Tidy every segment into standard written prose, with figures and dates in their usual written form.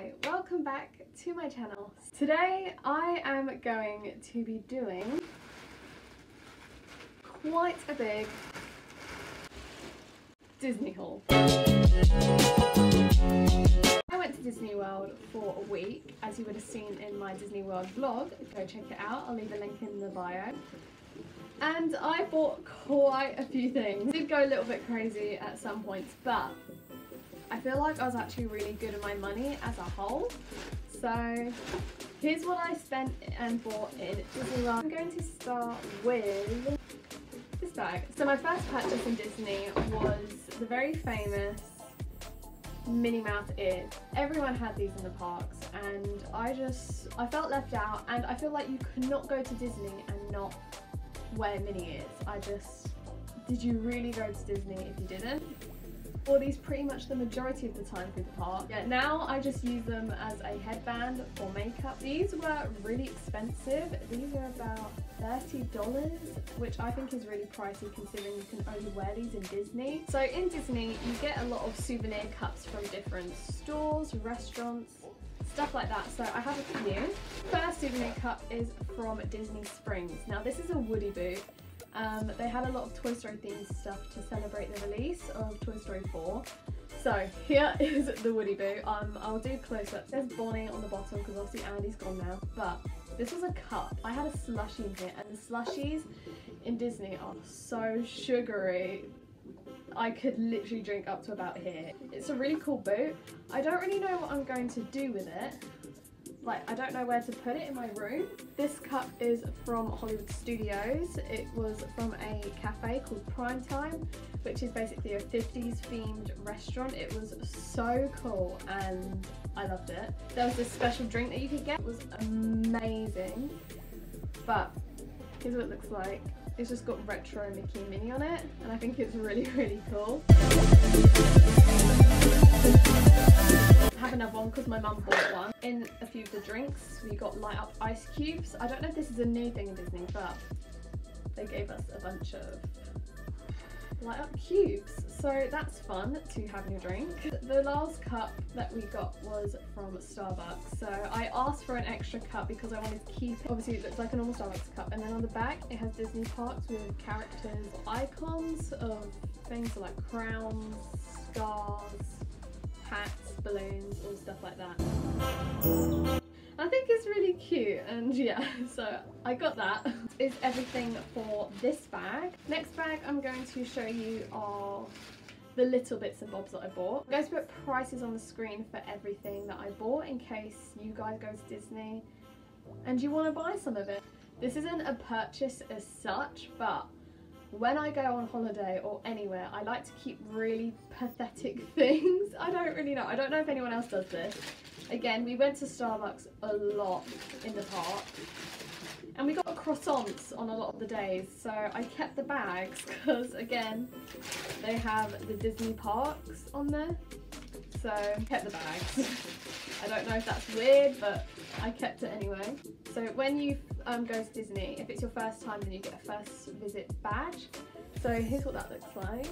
Hi, welcome back to my channel. Today I am going to be doing quite a big Disney haul. I went to Disney World for a week, as you would have seen in my Disney World vlog. Go check it out, I'll leave a link in the bio. And I bought quite a few things. I did go a little bit crazy at some points, but I feel like I was actually really good at my money as a whole. So here's what I spent and bought in Disney World. I'm going to start with this bag. So my first purchase in Disney was the very famous Minnie Mouse ears. Everyone had these in the parks and I felt left out, and I feel like you could not go to Disney and not wear Minnie ears. Did you really go to Disney if you didn't? Wore these pretty much the majority of the time through the park. Yeah, now I just use them as a headband for makeup. These were really expensive. These are about $30, which I think is really pricey considering you can only wear these in Disney. So in Disney, you get a lot of souvenir cups from different stores, restaurants, stuff like that. So I have a few. First souvenir cup is from Disney Springs. Now this is a Woody booth. They had a lot of Toy Story themed stuff to celebrate the release of Toy Story 4. So here is the Woody boo. I'll do close-ups. There's Bonnie on the bottom because obviously Andy's gone now, but this was a cup. I had a slushie in here, and the slushies in Disney are so sugary. I could literally drink up to about here. It's a really cool boot. I don't really know what I'm going to do with it. Like, I don't know where to put it in my room. This cup is from Hollywood Studios. It was from a cafe called Primetime, which is basically a 50s themed restaurant. It was so cool and I loved it. There was this special drink that you could get. It was amazing. But here's what it looks like. It's just got retro Mickey and Minnie on it, and I think it's really, really cool. I have another one because my mum bought one. In a few of the drinks, we got light up ice cubes. I don't know if this is a new thing in Disney, but they gave us a bunch of light up cubes. So that's fun to have in your drink. The last cup that we got was from Starbucks. So I asked for an extra cup because I wanted to keep it. Obviously it looks like a normal Starbucks cup. And then on the back, it has Disney parks with characters, icons of things like crowns, scarves, hats, balloons, all stuff like that. I think it's really cute, and yeah, so I got that. Is everything for this bag. Next bag I'm going to show you are the little bits and bobs that I bought. I'm going to put prices on the screen for everything that I bought in case you guys go to Disney and you want to buy some of it. This isn't a purchase as such, but when I go on holiday or anywhere, I like to keep really pathetic things. I don't really know. I don't know if anyone else does this. Again, we went to Starbucks a lot in the park, and we got croissants on a lot of the days. So I kept the bags because, again, they have the Disney parks on there. So I kept the bags. I don't know if that's weird, but I kept it anyway. So when you go to Disney, if it's your first time, then you get a first visit badge. So here's what that looks like.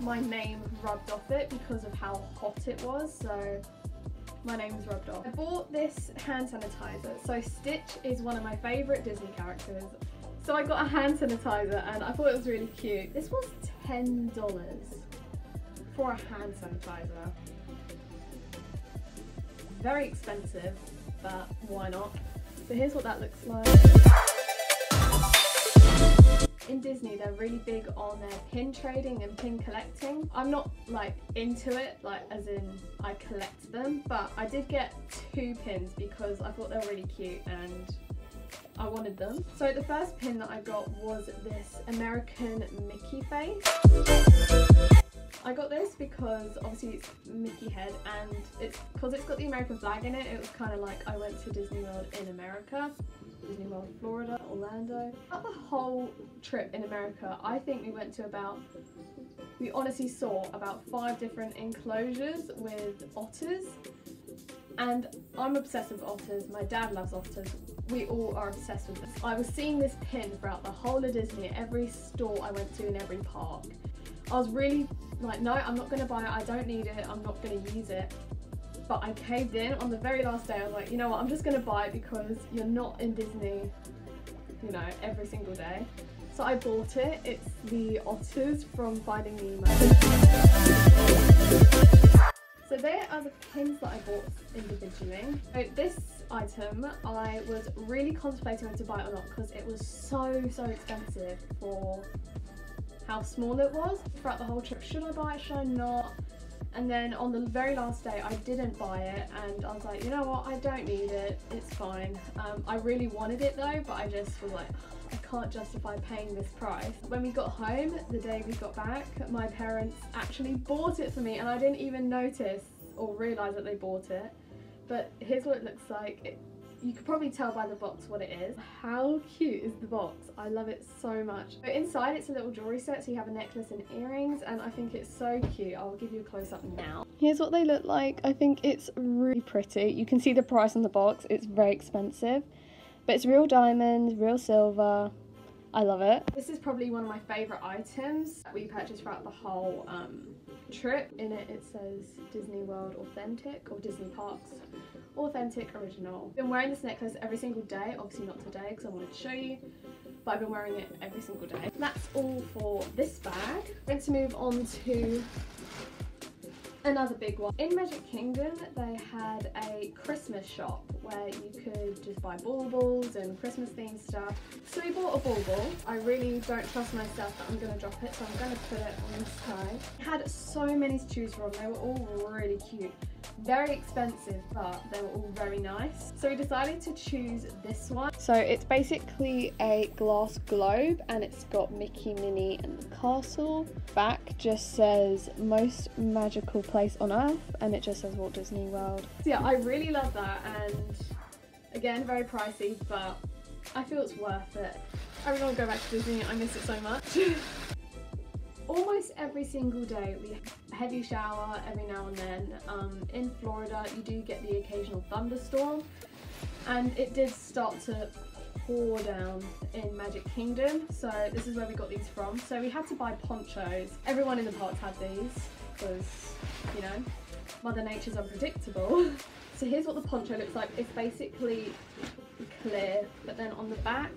My name rubbed off it because of how hot it was, so my name was rubbed off. I bought this hand sanitizer. So Stitch is one of my favourite Disney characters. So I got a hand sanitizer and I thought it was really cute. This was $10 for a hand sanitizer. Very expensive, but why not? So here's what that looks like. In Disney, they're really big on their pin trading and pin collecting. I'm not like into it, like as in I collect them, but I did get two pins because I thought they were really cute and I wanted them. So the first pin that I got was this American Mickey face. I got this because obviously it's Mickey head, and it's because it's got the American flag in it. It was kind of like I went to Disney World in America, Disney World Florida, Orlando. About the whole trip in America, I think we went to we honestly saw about 5 different enclosures with otters, and I'm obsessed with otters. My dad loves otters. We all are obsessed with this. I was seeing this pin throughout the whole of Disney, every store I went to in every park. I was really like, no, I'm not going to buy it, I don't need it, I'm not going to use it. but I caved in on the very last day. I was like, you know what, I'm just gonna buy it because you're not in Disney, you know, every single day. So I bought it. It's the otters from Finding Nemo. So there are the pins that I bought individually. So this item I was really contemplating whether to buy it or not because it was so expensive for how small it was. Throughout the whole trip, should I buy it, should I not? And then on the very last day, I didn't buy it, and I was like, you know what, I don't need it, it's fine. I really wanted it though, but I just was like, I can't justify paying this price. When we got home, the day we got back, my parents actually bought it for me, and I didn't even notice or realise that they bought it. But here's what it looks like. You could probably tell by the box what it is. How cute is the box? I love it so much. But inside it's a little jewelry set, so you have a necklace and earrings, and I think it's so cute. I'll give you a close up now. Here's what they look like. I think it's really pretty. You can see the price on the box. It's very expensive, but it's real diamonds, real silver. I love it. This is probably one of my favourite items that we purchased throughout the whole trip. In it, it says Disney World Authentic, or Disney Parks Authentic Original. I've been wearing this necklace every single day, obviously not today because I wanted to show you, but I've been wearing it every single day. That's all for this bag. I'm going to move on to another big one. In Magic Kingdom, they had a Christmas shop where you could just buy baubles and Christmas themed stuff. So we bought a bauble. I really don't trust myself that I'm going to drop it, so I'm going to put it on this side. I had so many to choose from. They were all really cute. Very expensive, but they were all very nice. So we decided to choose this one. So it's basically a glass globe, and it's got Mickey, Minnie and the castle. Back just says most magical place on earth, and it just says Walt Disney World. So yeah, I really love that, and again, very pricey, but I feel it's worth it. I really want to go back to Disney. I miss it so much. Almost every single day we have a heavy shower every now and then. In Florida you do get the occasional thunderstorm, and it did start to pour down in Magic Kingdom, so this is where we got these from. So we had to buy ponchos. Everyone in the parks had these because, you know, Mother Nature's unpredictable. So here's what the poncho looks like. It's basically clear, but then on the back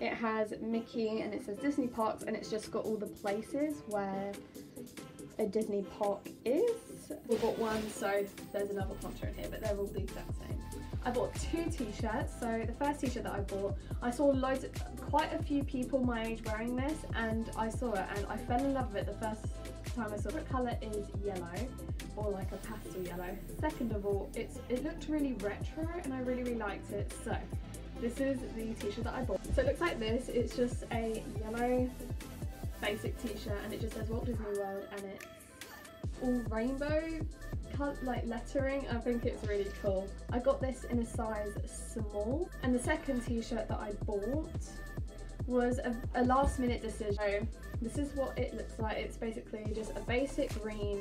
it has Mickey and it says Disney Parks, and it's just got all the places where a Disney park is. We bought one, so there's another poncho in here, but they're all the exact same. I bought two t-shirts. So the first t-shirt that I bought, I saw loads of, quite a few people my age wearing this, and I saw it and I fell in love with it the first time I saw it. The colour is yellow, or like a pastel yellow. Second of all, it looked really retro and I really liked it. So this is the t-shirt that I bought. So it looks like this. It's just a yellow basic t-shirt, and it just says Walt Disney World, and it's all rainbow like lettering. I think it's really cool. I got this in a size small. And the second t-shirt that I bought was a last minute decision. So this is what it looks like. It's basically just a basic green?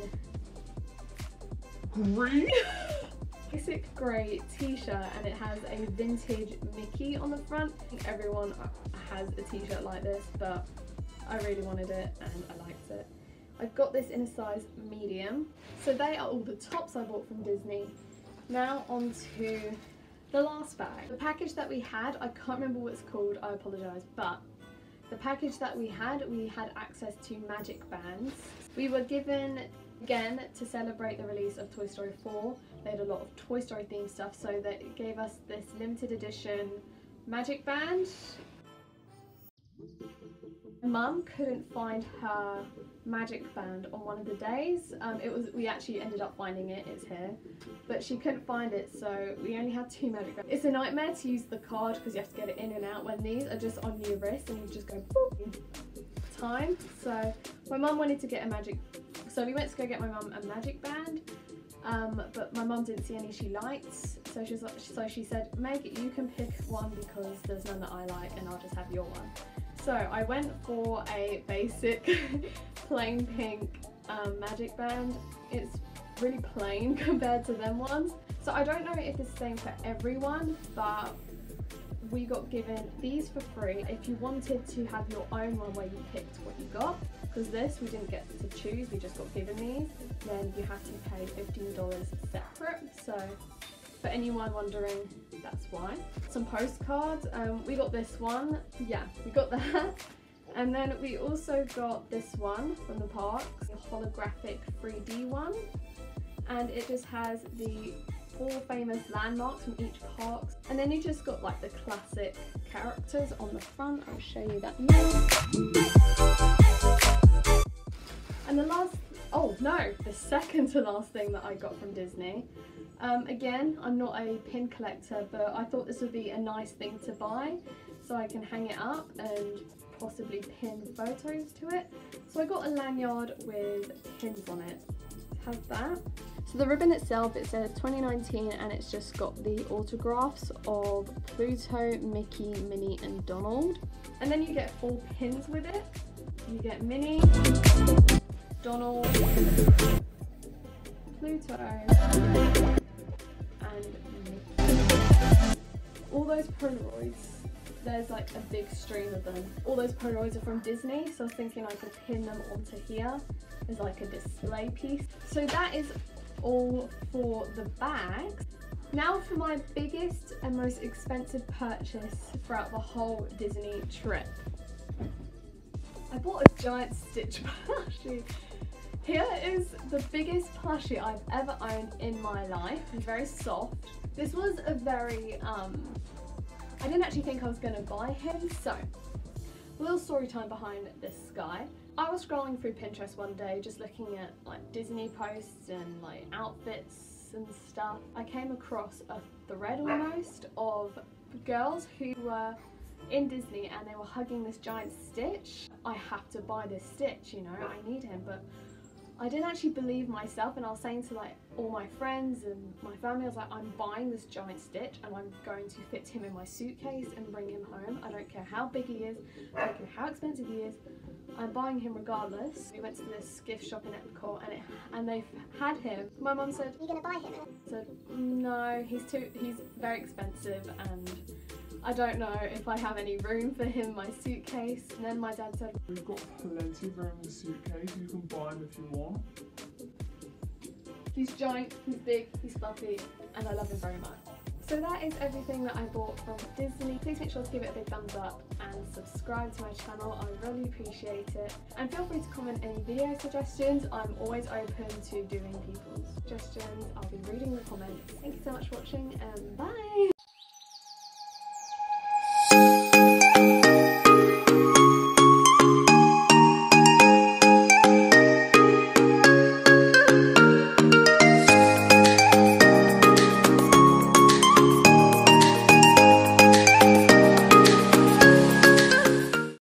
Basic grey t-shirt, and it has a vintage Mickey on the front. I think everyone has a t-shirt like this, but I really wanted it and I liked it. I've got this in a size medium. So they are all the tops I bought from Disney. Now on to the last bag. The package that we had, I can't remember what it's called, I apologise, but the package that we had access to magic bands. We were given, again, to celebrate the release of Toy Story 4, they had a lot of Toy Story themed stuff, so they gave us this limited edition magic band. Mum couldn't find her magic band on one of the days. We actually ended up finding it. It's here, but she couldn't find it, so we only had two magic bands. It's a nightmare to use the card because you have to get it in and out, when these are just on your wrist and you just go boop time. So my mum wanted to get a magic. So we went to go get my mum a magic band, but my mum didn't see any she liked, so she said, Meg, you can pick one because there's none that I like, and I'll just have your one. So I went for a basic plain pink magic band. It's really plain compared to them ones. So I don't know if it's the same for everyone, but we got given these for free if you wanted to have your own one where you picked what you got. Because this, we didn't get to choose, we just got given these. Then you have to pay $15 separate, so for anyone wondering, that's why. Some postcards, we got this one, yeah, we got that. And then we also got this one from the parks, the holographic 3D one. And it just has the all famous landmarks from each park. And then you just got like the classic characters on the front. I'll show you that now. And the last, oh no, the second to last thing that I got from Disney. Again, I'm not a pin collector, but I thought this would be a nice thing to buy so I can hang it up and possibly pin photos to it. So I got a lanyard with pins on it. It has that. So the ribbon itself, it says 2019 and it's just got the autographs of Pluto, Mickey, Minnie and Donald. And then you get four pins with it. You get Minnie, Donald, Pluto and Mickey. All those Polaroids. There's like a big stream of them. All those Polaroids are from Disney, so I was thinking I could pin them onto here as like a display piece. So that is all for the bags. Now for my biggest and most expensive purchase throughout the whole Disney trip. I bought a giant Stitch plushie. Here is the biggest plushie I've ever owned in my life. It's very soft. This was a very I didn't actually think I was going to buy him, so a little story time behind this guy. I was scrolling through Pinterest one day, just looking at like Disney posts and like outfits and stuff. I came across a thread almost of girls who were in Disney and they were hugging this giant Stitch. I have to buy this Stitch, you know, I need him, but I didn't actually believe myself, and I was saying to like all my friends and my family, I was like, I'm buying this giant Stitch and I'm going to fit him in my suitcase and bring him home. I don't care how big he is, I don't care how expensive he is, I'm buying him regardless. We went to this gift shop in Epcot and they had him. My mum said, "You're gonna buy him?" I said, "No, he's very expensive and I don't know if I have any room for him in my suitcase." And then my dad said, "We've got plenty of room in the suitcase, you can buy him if you want." He's giant, he's big, he's fluffy, and I love him very much. So that is everything that I bought from Disney. Please make sure to give it a big thumbs up and subscribe to my channel, I really appreciate it. And feel free to comment any video suggestions, I'm always open to doing people's suggestions, I'll be reading the comments. Thank you so much for watching and bye!